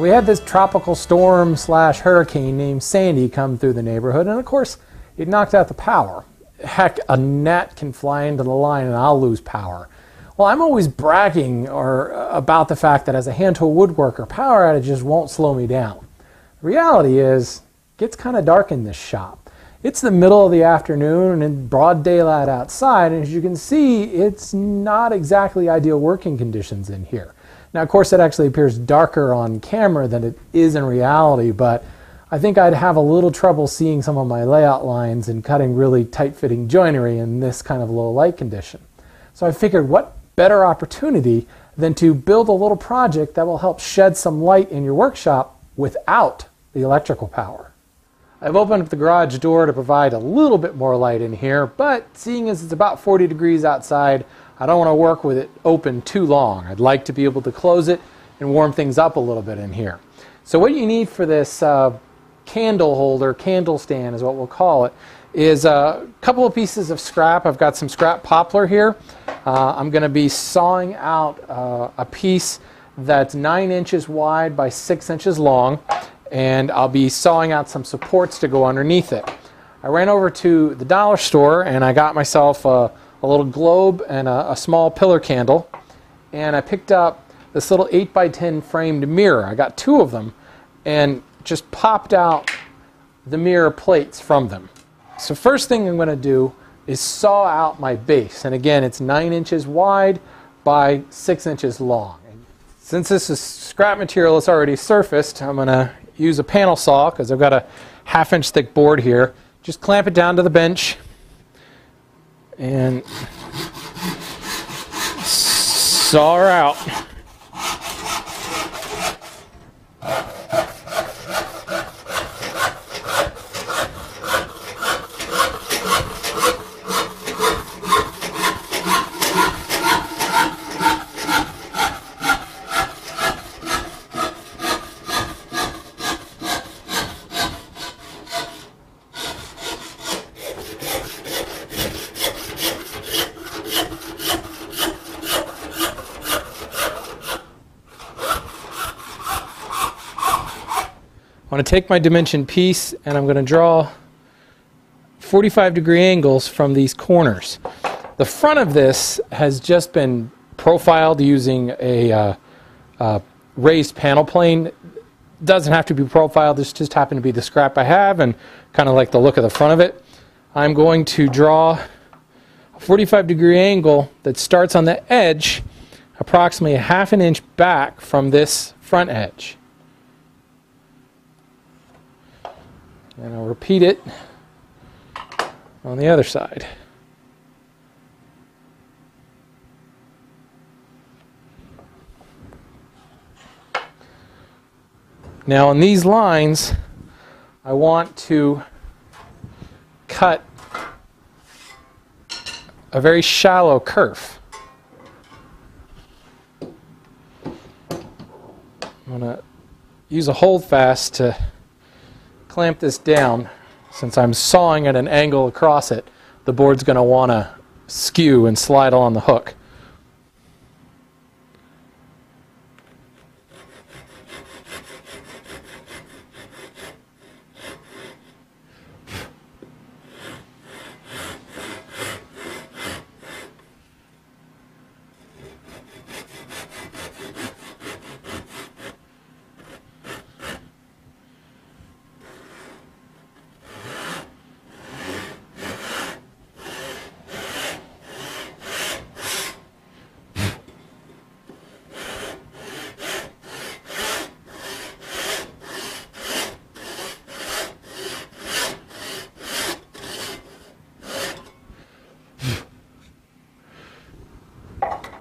So we had this tropical storm slash hurricane named Sandy come through the neighborhood, and of course it knocked out the power. Heck, a gnat can fly into the line and I'll lose power. Well, I'm always bragging about the fact that as a hand tool woodworker, power outages won't slow me down. The reality is, it gets kind of dark in this shop. It's the middle of the afternoon and broad daylight outside, and as you can see, it's not exactly ideal working conditions in here. Now, of course, it actually appears darker on camera than it is in reality, but I think I'd have a little trouble seeing some of my layout lines and cutting really tight-fitting joinery in this kind of low light condition. So I figured, what better opportunity than to build a little project that will help shed some light in your workshop without the electrical power. I've opened up the garage door to provide a little bit more light in here, but seeing as it's about 40 degrees outside, I don't want to work with it open too long. I'd like to be able to close it and warm things up a little bit in here. So what you need for this candle holder, candle stand is what we'll call it, is a couple of pieces of scrap. I've got some scrap poplar here. I'm going to be sawing out a piece that's 9 inches wide by 6 inches long, and I'll be sawing out some supports to go underneath it. I ran over to the dollar store and I got myself a little globe and a small pillar candle, and I picked up this little 8x10 framed mirror. I got two of them and just popped out the mirror plates from them. So first thing I'm going to do is saw out my base, and again it's 9 inches wide by 6 inches long. And since this is scrap material that's already surfaced, I'm going to use a panel saw because I've got a 1/2 inch thick board here. Just clamp it down to the bench and saw her out. I'm going to take my dimension piece and I'm going to draw 45 degree angles from these corners. The front of this has just been profiled using a raised panel plane. It doesn't have to be profiled, this just happened to be the scrap I have and kind of like the look of the front of it. I'm going to draw a 45 degree angle that starts on the edge approximately 1/2 inch back from this front edge. And I'll repeat it on the other side. Now on these lines, I want to cut a very shallow curve. I'm going to use a holdfast to clamp this down. Since I'm sawing at an angle across it, the board's going to want to skew and slide along the hook.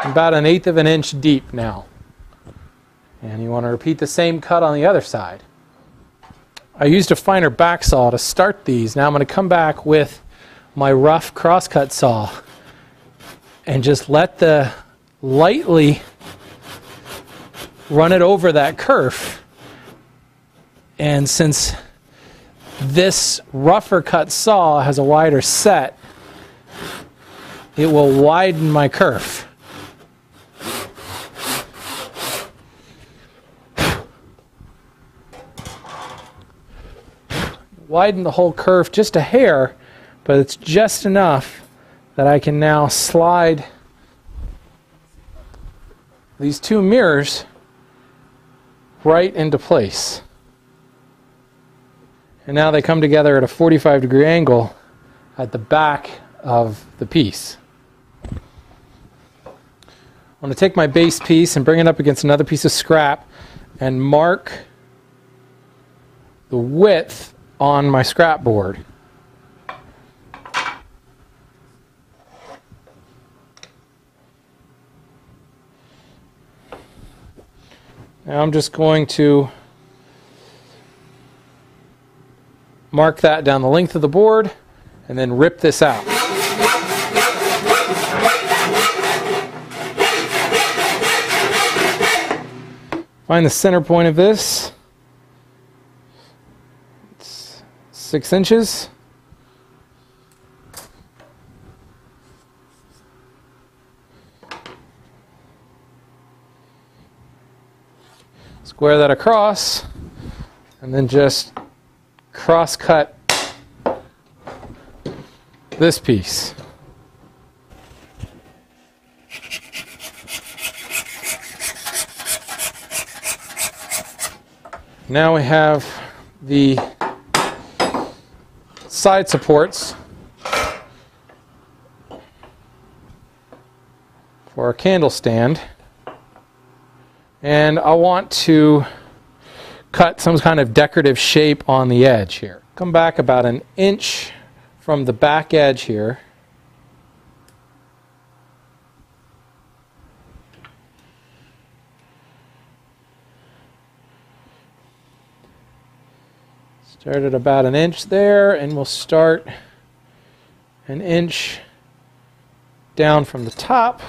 About 1/8 of an inch deep now, and you want to repeat the same cut on the other side. I used a finer back saw to start these. Now I'm going to come back with my rough crosscut saw and just let the lightly run it over that curve, and since this rougher cut saw has a wider set, it will widen my curve. widen the whole curve just a hair, but it's just enough that I can now slide these two mirrors right into place. And now they come together at a 45-degree angle at the back of the piece. I'm going to take my base piece and bring it up against another piece of scrap and mark the width on my scrap board. Now I'm just going to mark that down the length of the board and then rip this out. Find the center point of this. It's 6 inches. Square that across and then just cross cut this piece. Now we have the side supports for our candle stand, and I want to cut some kind of decorative shape on the edge here. Come back about an inch from the back edge here. Start at about an inch there, and we'll start an inch down from the top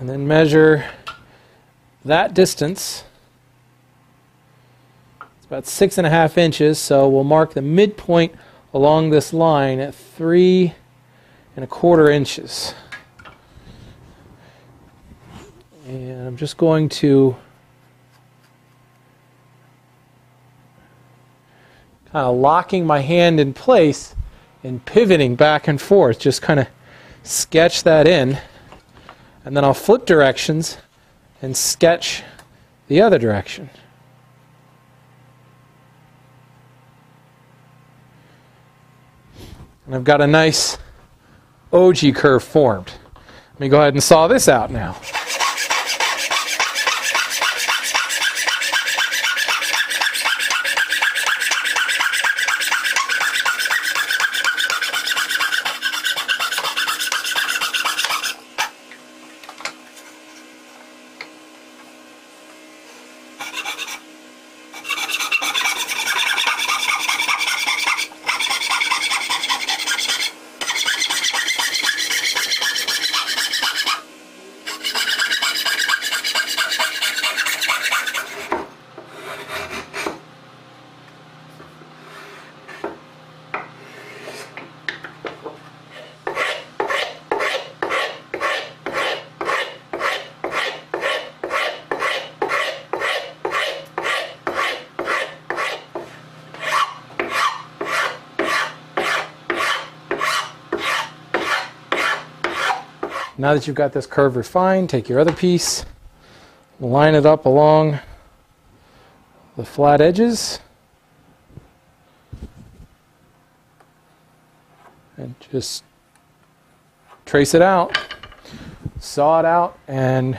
and then measure that distance. It's about 6.5 inches, so we'll mark the midpoint along this line at 3.25 inches. And I'm just going to kind of locking my hand in place and pivoting back and forth, just kind of sketch that in, and then I'll flip directions and sketch the other direction. And I've got a nice OG curve formed. Let me go ahead and saw this out now. Now that you've got this curve refined, take your other piece, line it up along the flat edges, and just trace it out, saw it out, and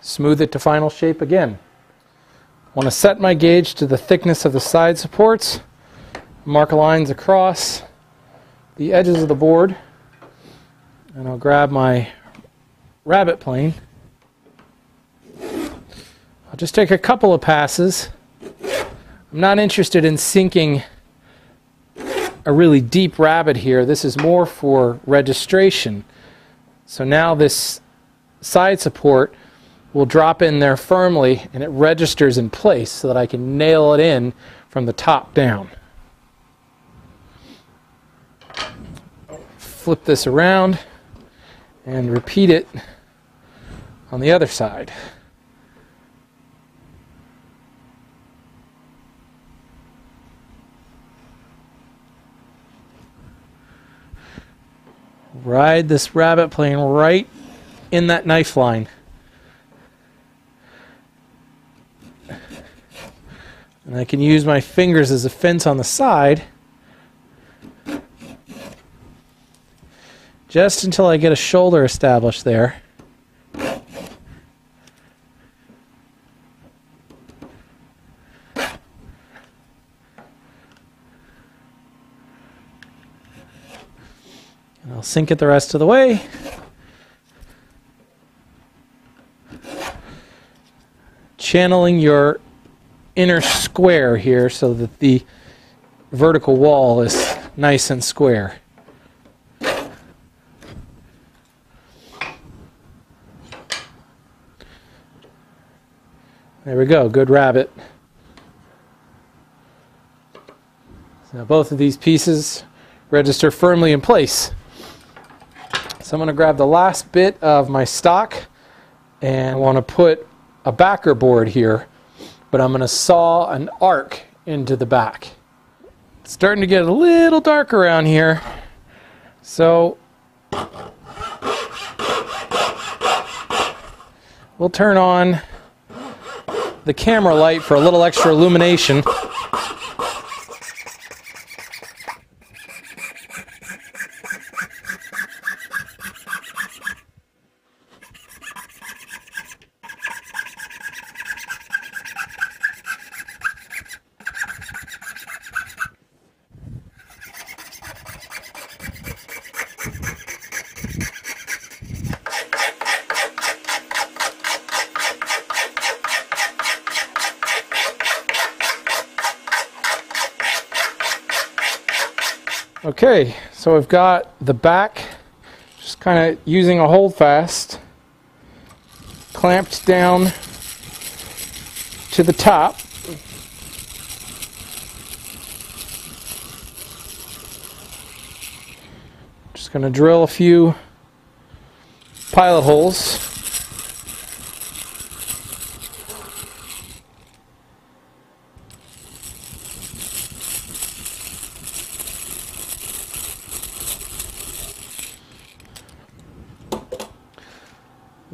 smooth it to final shape again. I want to set my gauge to the thickness of the side supports, mark lines across the edges of the board, and I'll grab my rabbit plane. I'll just take a couple of passes. I'm not interested in sinking a really deep rabbit here. This is more for registration. So now this side support will drop in there firmly and it registers in place so that I can nail it in from the top down. Flip this around and repeat it on the other side. Ride this rabbit plane right in that knife line. And I can use my fingers as a fence on the side just until I get a shoulder established there. And I'll sink it the rest of the way. Channeling your inner square here so that the vertical wall is nice and square. There we go, good rabbit. So now both of these pieces register firmly in place. So I'm going to grab the last bit of my stock and I want to put a backer board here, but I'm going to saw an arc into the back. It's starting to get a little dark around here, so we'll turn on the camera light for a little extra illumination. Okay, so I've got the back, just kind of using a hold fast, clamped down to the top. Just going to drill a few pilot holes.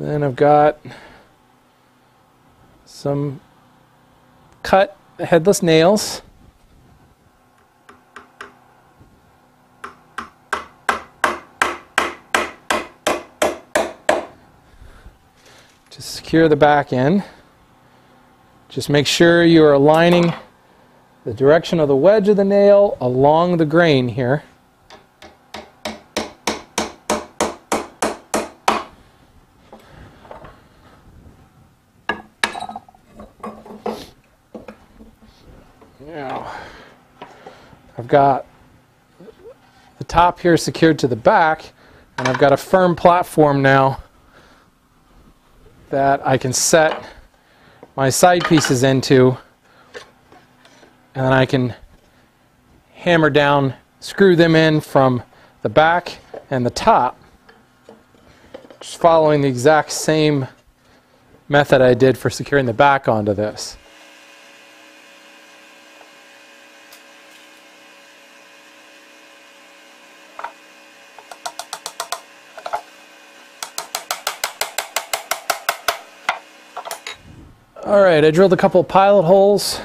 Then I've got some cut headless nails. To secure the back end, just make sure you are aligning the direction of the wedge of the nail along the grain here. Now, I've got the top here secured to the back, and I've got a firm platform now that I can set my side pieces into, and then I can hammer down, screw them in from the back and the top, just following the exact same method I did for securing the back onto this. Alright, I drilled a couple pilot holes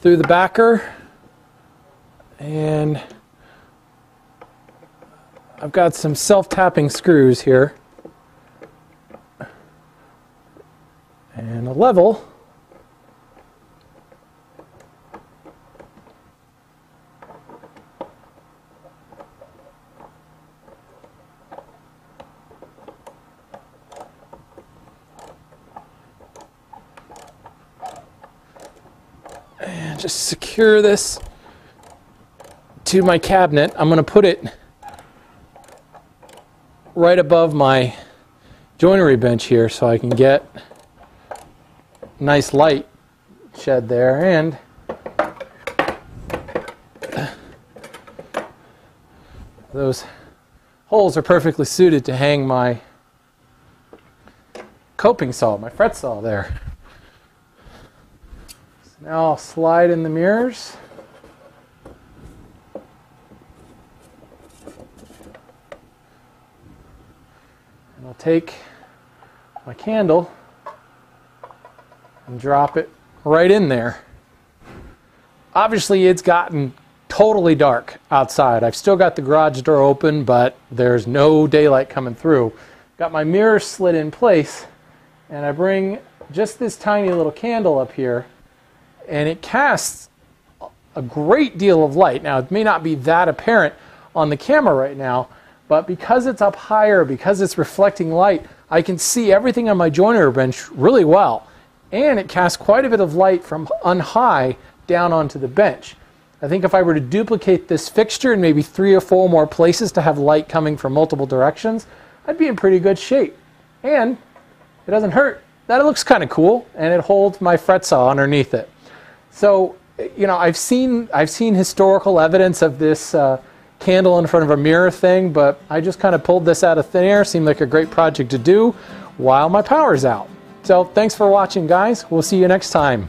through the backer, and I've got some self-tapping screws here and a level. Just secure this to my cabinet. I'm going to put it right above my joinery bench here so I can get nice light shed there, and those holes are perfectly suited to hang my coping saw, my fret saw there. Now I'll slide in the mirrors. take my candle and drop it right in there. Obviously, it's gotten totally dark outside. I've still got the garage door open, but there's no daylight coming through. Got my mirror slid in place, and I bring just this tiny little candle up here, and it casts a great deal of light. Now, it may not be that apparent on the camera right now, but because it's up higher, because it's reflecting light, I can see everything on my joinery bench really well. And it casts quite a bit of light from on high down onto the bench. I think if I were to duplicate this fixture in maybe 3 or 4 more places to have light coming from multiple directions, I'd be in pretty good shape. And it doesn't hurt. That looks kind of cool, and it holds my fret saw underneath it. So, you know, I've seen historical evidence of this candle in front of a mirror thing, but I just kind of pulled this out of thin air. Seemed like a great project to do while my power's out. So thanks for watching, guys. We'll see you next time.